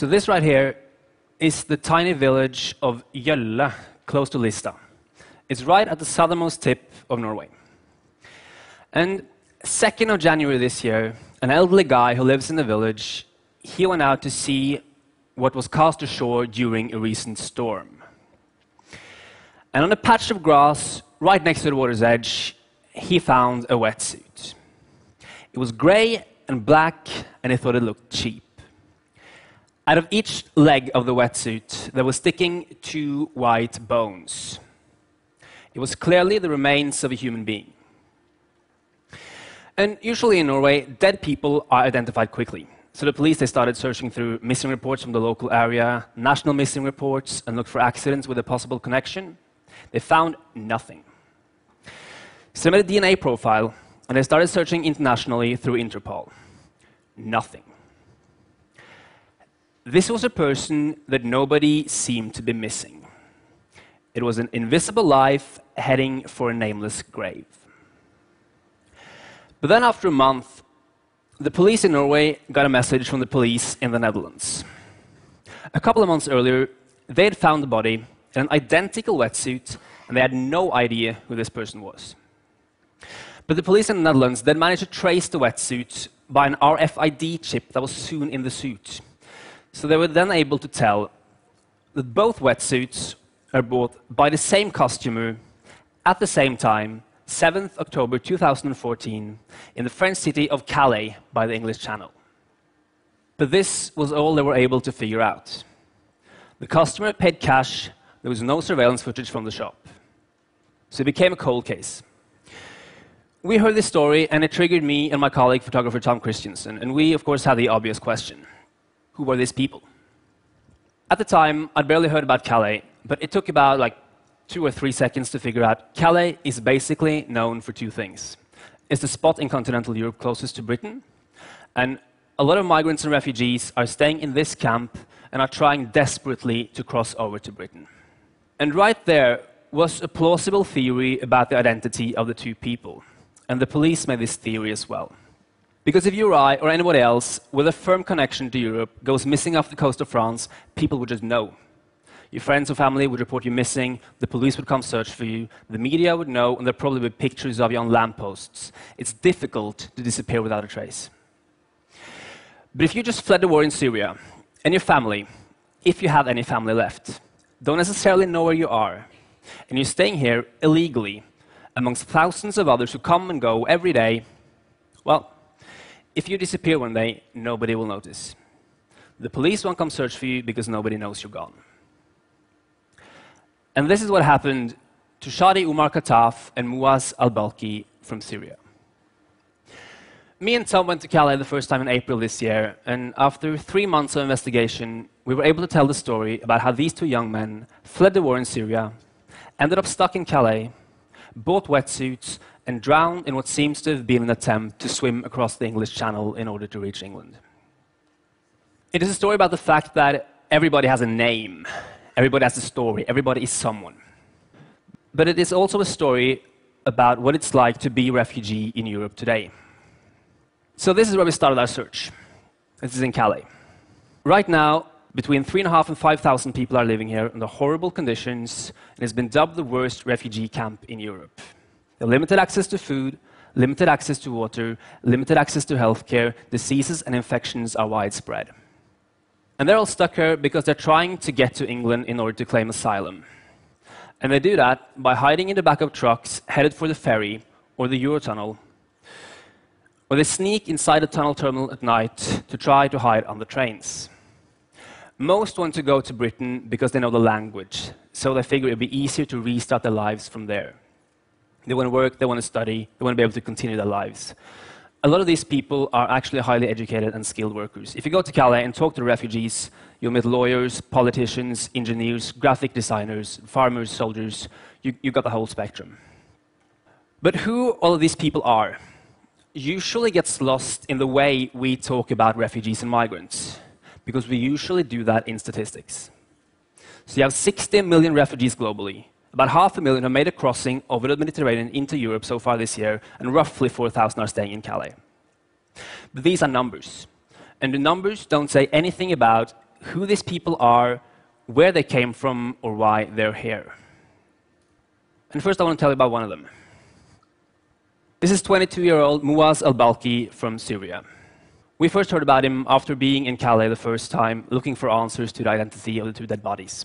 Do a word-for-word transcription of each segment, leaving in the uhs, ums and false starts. So this right here is the tiny village of Jølle, close to Lista. It's right at the southernmost tip of Norway. And second of January this year, an elderly guy who lives in the village, he went out to see what was cast ashore during a recent storm. And on a patch of grass right next to the water's edge, he found a wetsuit. It was grey and black, and he thought it looked cheap. Out of each leg of the wetsuit, there were sticking two white bones. It was clearly the remains of a human being. And usually in Norway, dead people are identified quickly. So the police, they started searching through missing reports from the local area, national missing reports, and looked for accidents with a possible connection. They found nothing. So they made a D N A profile, and they started searching internationally through Interpol. Nothing. This was a person that nobody seemed to be missing. It was an invisible life heading for a nameless grave. But then after a month, the police in Norway got a message from the police in the Netherlands. A couple of months earlier, they had found the body in an identical wetsuit, and they had no idea who this person was. But the police in the Netherlands then managed to trace the wetsuit by an R F I D chip that was soon in the suit. So they were then able to tell that both wetsuits are bought by the same customer at the same time, seventh of October two thousand fourteen, in the French city of Calais by the English Channel. But this was all they were able to figure out. The customer paid cash, there was no surveillance footage from the shop. So it became a cold case. We heard this story, and it triggered me and my colleague, photographer Tom Christensen, and we, of course, had the obvious question. Who were these people? At the time, I'd barely heard about Calais, but it took about like two or three seconds to figure out Calais is basically known for two things. It's the spot in continental Europe closest to Britain, and a lot of migrants and refugees are staying in this camp and are trying desperately to cross over to Britain. And right there was a plausible theory about the identity of the two people, and the police made this theory as well. Because if you or I, or anybody else, with a firm connection to Europe, goes missing off the coast of France, people would just know. Your friends or family would report you missing, the police would come search for you, the media would know, and there'd probably be pictures of you on lampposts. It's difficult to disappear without a trace. But if you just fled the war in Syria, and your family, if you have any family left, don't necessarily know where you are, and you're staying here illegally, amongst thousands of others who come and go every day, well, if you disappear one day, nobody will notice. The police won't come search for you because nobody knows you're gone. And this is what happened to Shadi Omar Kataf and Mouaz Al-Balkhi from Syria. Me and Tom went to Calais the first time in April this year, and after three months of investigation, we were able to tell the story about how these two young men fled the war in Syria, ended up stuck in Calais, bought wetsuits, and drowned in what seems to have been an attempt to swim across the English Channel in order to reach England. It is a story about the fact that everybody has a name, everybody has a story, everybody is someone. But it is also a story about what it's like to be a refugee in Europe today. So this is where we started our search. This is in Calais. Right now, between three thousand five hundred and five thousand people are living here under horrible conditions, and it's been dubbed the worst refugee camp in Europe. Limited access to food, limited access to water, limited access to healthcare, diseases and infections are widespread. And they're all stuck here because they're trying to get to England in order to claim asylum. And they do that by hiding in the back of trucks headed for the ferry or the Eurotunnel, or they sneak inside a tunnel terminal at night to try to hide on the trains. Most want to go to Britain because they know the language, so they figure it'd be easier to restart their lives from there. They want to work, they want to study, they want to be able to continue their lives. A lot of these people are actually highly educated and skilled workers. If you go to Calais and talk to refugees, you'll meet lawyers, politicians, engineers, graphic designers, farmers, soldiers. You, you've got the whole spectrum. But who all of these people are usually gets lost in the way we talk about refugees and migrants, because we usually do that in statistics. So you have sixty million refugees globally. About half a million have made a crossing over the Mediterranean into Europe so far this year, and roughly four thousand are staying in Calais. But these are numbers, and the numbers don't say anything about who these people are, where they came from, or why they're here. And first I want to tell you about one of them. This is twenty-two-year-old Mouaz Al-Balkhi from Syria. We first heard about him after being in Calais the first time, looking for answers to the identity of the two dead bodies.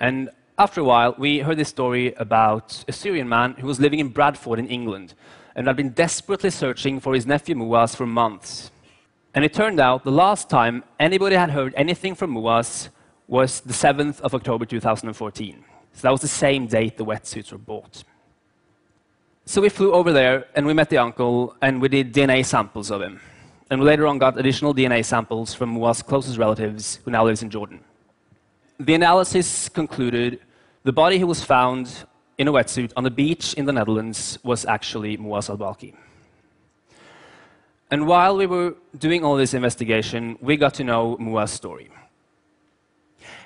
And after a while, we heard this story about a Syrian man who was living in Bradford in England and had been desperately searching for his nephew Mouaz for months. And it turned out the last time anybody had heard anything from Mouaz was the seventh of October two thousand fourteen. So that was the same date the wetsuits were bought. So we flew over there, and we met the uncle, and we did D N A samples of him. And we later on got additional D N A samples from Mouaz's closest relatives, who now lives in Jordan. The analysis concluded the body who was found in a wetsuit on the beach in the Netherlands was actually Mouaz Al-Balkhi. And while we were doing all this investigation, we got to know Mouaz's story.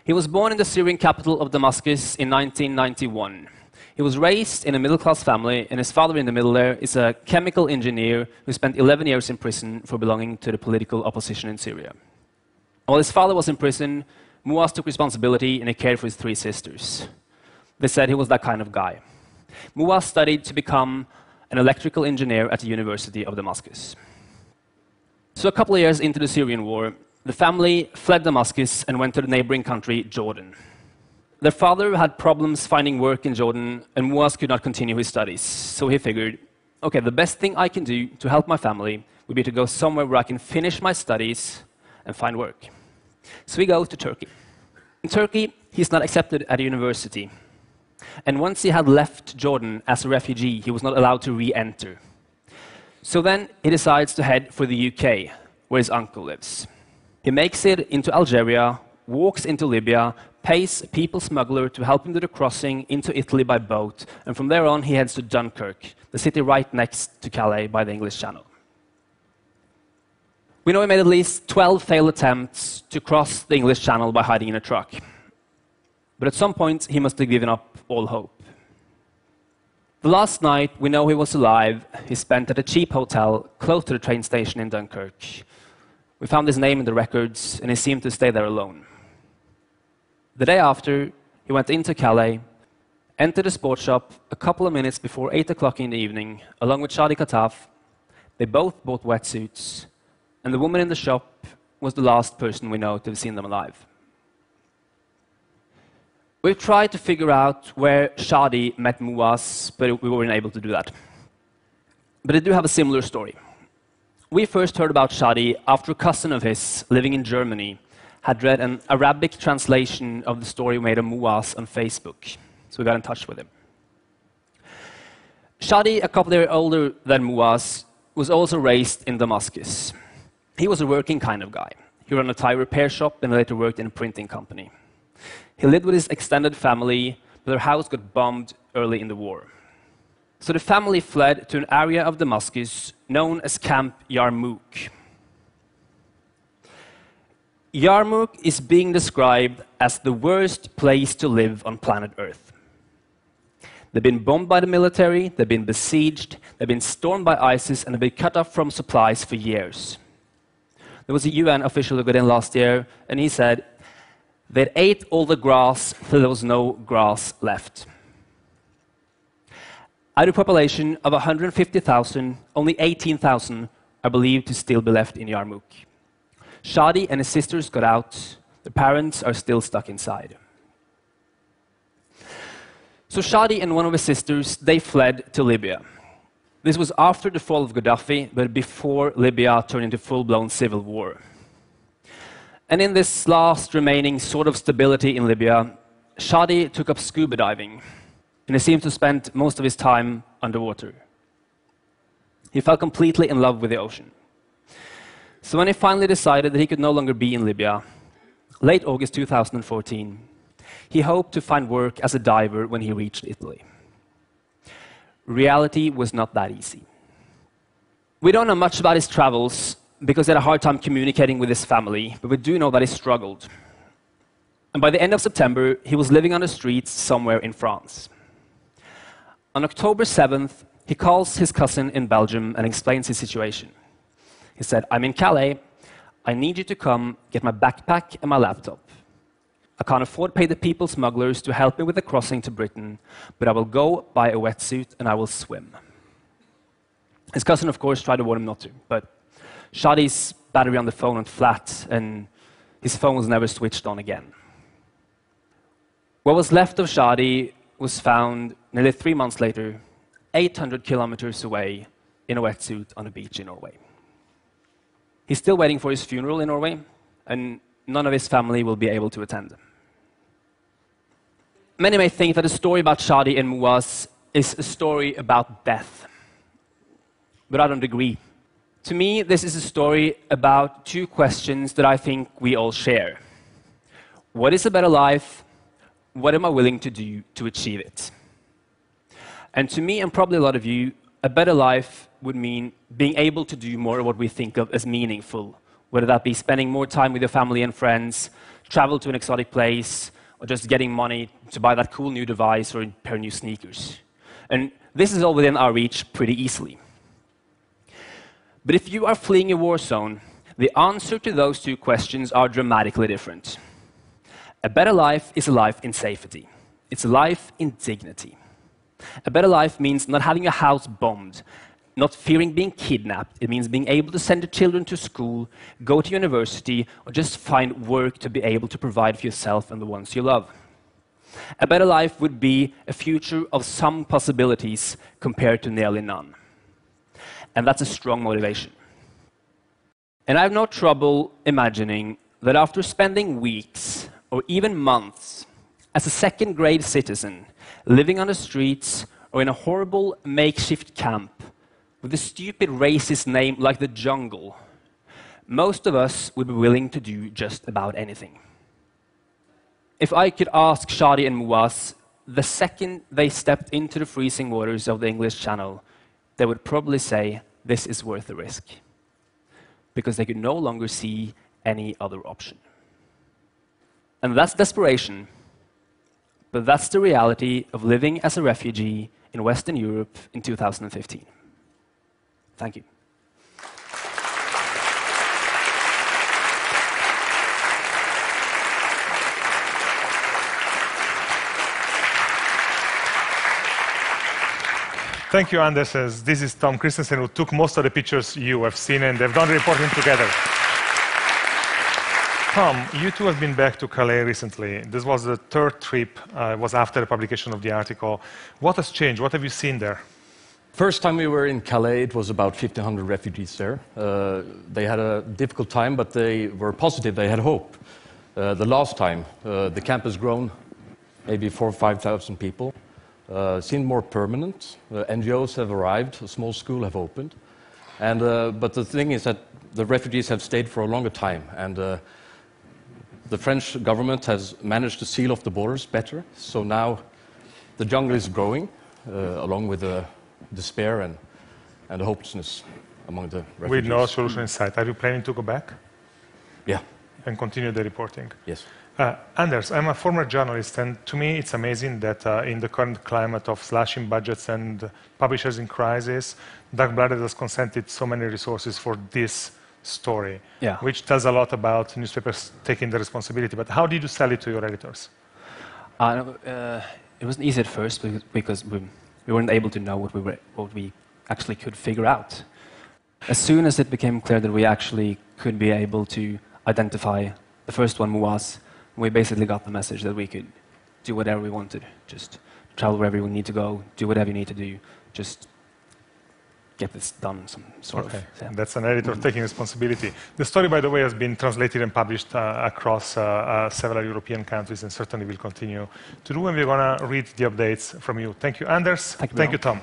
He was born in the Syrian capital of Damascus in nineteen ninety-one. He was raised in a middle-class family, and his father in the middle there is a chemical engineer who spent eleven years in prison for belonging to the political opposition in Syria. While his father was in prison, Mouaz took responsibility and he cared for his three sisters. They said he was that kind of guy. Mouaz studied to become an electrical engineer at the University of Damascus. So a couple of years into the Syrian war, the family fled Damascus and went to the neighboring country, Jordan. Their father had problems finding work in Jordan, and Mouaz could not continue his studies. So he figured, okay, the best thing I can do to help my family would be to go somewhere where I can finish my studies and find work. So he goes to Turkey. In Turkey, he's not accepted at a university. And once he had left Jordan as a refugee, he was not allowed to re-enter. So then he decides to head for the U K, where his uncle lives. He makes it into Algeria, walks into Libya, pays a people smuggler to help him do the crossing into Italy by boat, and from there on he heads to Dunkirk, the city right next to Calais by the English Channel. We know he made at least twelve failed attempts to cross the English Channel by hiding in a truck. But at some point he must have given up all hope. The last night we know he was alive, he spent at a cheap hotel close to the train station in Dunkirk. We found his name in the records, and he seemed to stay there alone. The day after, he went into Calais, entered a sports shop a couple of minutes before eight o'clock in the evening, along with Shadi Kataf. They both bought wetsuits, and the woman in the shop was the last person we know to have seen them alive. We tried to figure out where Shadi met Mouaz, but we weren't able to do that. But they do have a similar story. We first heard about Shadi after a cousin of his, living in Germany, had read an Arabic translation of the story made of Mouaz on Facebook. So we got in touch with him. Shadi, a couple of years older than Mouaz, was also raised in Damascus. He was a working kind of guy. He ran a tire repair shop and later worked in a printing company. He lived with his extended family, but their house got bombed early in the war. So the family fled to an area of Damascus known as Camp Yarmouk. Yarmouk is being described as the worst place to live on planet Earth. They've been bombed by the military, they've been besieged, they've been stormed by ISIS, and they've been cut off from supplies for years. There was a U N official who got in last year, and he said, they ate all the grass till there was no grass left. Out of a population of one hundred fifty thousand, only eighteen thousand are believed to still be left in Yarmouk. Shadi and his sisters got out. Their parents are still stuck inside. So Shadi and one of his sisters, they fled to Libya. This was after the fall of Gaddafi, but before Libya turned into full-blown civil war. And in this last remaining sort of stability in Libya, Shadi took up scuba diving. And he seemed to spend most of his time underwater. He fell completely in love with the ocean. So when he finally decided that he could no longer be in Libya, late August two thousand fourteen, he hoped to find work as a diver when he reached Italy. Reality was not that easy. We don't know much about his travels because he had a hard time communicating with his family, but we do know that he struggled. And by the end of September, he was living on the streets somewhere in France. On October seventh, he calls his cousin in Belgium and explains his situation. He said, I'm in Calais, I need you to come get my backpack and my laptop. I can't afford to pay the people smugglers to help me with the crossing to Britain, but I will go buy a wetsuit and I will swim. His cousin, of course, tried to warn him not to, but Shadi's battery on the phone went flat and his phone was never switched on again. What was left of Shadi was found nearly three months later, eight hundred kilometers away, in a wetsuit on a beach in Norway. He's still waiting for his funeral in Norway, and none of his family will be able to attend. Many may think that a story about Shadi and Mouaz is a story about death, but I don't agree. To me, this is a story about two questions that I think we all share. What is a better life? What am I willing to do to achieve it? And to me, and probably a lot of you, a better life would mean being able to do more of what we think of as meaningful, whether that be spending more time with your family and friends, travel to an exotic place, or just getting money to buy that cool new device or a pair of new sneakers. And this is all within our reach pretty easily. But if you are fleeing a war zone, the answer to those two questions are dramatically different. A better life is a life in safety. It's a life in dignity. A better life means not having your house bombed, not fearing being kidnapped. It means being able to send your children to school, go to university, or just find work to be able to provide for yourself and the ones you love. A better life would be a future of some possibilities compared to nearly none. And that's a strong motivation. And I have no trouble imagining that after spending weeks or even months as a second-grade citizen, living on the streets or in a horrible makeshift camp with a stupid racist name like the Jungle, most of us would be willing to do just about anything. If I could ask Shadi and Mouaz, the second they stepped into the freezing waters of the English Channel, they would probably say, this is worth the risk, because they could no longer see any other option. And that's desperation, but that's the reality of living as a refugee in Western Europe in two thousand fifteen. Thank you. Thank you, Anders. This is Tom Christensen, who took most of the pictures you have seen, and they've done reporting together. Tom, you two have been back to Calais recently. This was the third trip. Uh, it was after the publication of the article. What has changed? What have you seen there? First time we were in Calais, it was about fifteen hundred refugees there. Uh, they had a difficult time, but they were positive. They had hope. Uh, the last time, uh, the camp has grown maybe four or five thousand people. Uh, seemed more permanent. Uh, N G Os have arrived, a small school have opened. And, uh, but the thing is that the refugees have stayed for a longer time, and uh, the French government has managed to seal off the borders better. So now the jungle is growing, uh, along with the despair and, and the hopelessness among the refugees. With no solution in sight. Are you planning to go back? Yeah. And continue the reporting? Yes. Uh, Anders, I'm a former journalist, and to me it's amazing that uh, in the current climate of slashing budgets and publishers in crisis, Dagbladet has consented so many resources for this story, yeah. Which tells a lot about newspapers taking the responsibility. But how did you sell it to your editors? Uh, uh, it wasn't easy at first because we, we weren't able to know what we, were, what we actually could figure out. As soon as it became clear that we actually could be able to identify the first one, Mouaz, we basically got the message that we could do whatever we wanted. Just travel wherever we need to go, do whatever you need to do, just get this done, some sort okay. of... Yeah. That's an editor mm. taking responsibility. The story, by the way, has been translated and published uh, across uh, uh, several European countries, and certainly will continue to do, and we're going to read the updates from you. Thank you, Anders. Thank you, Thank you Tom.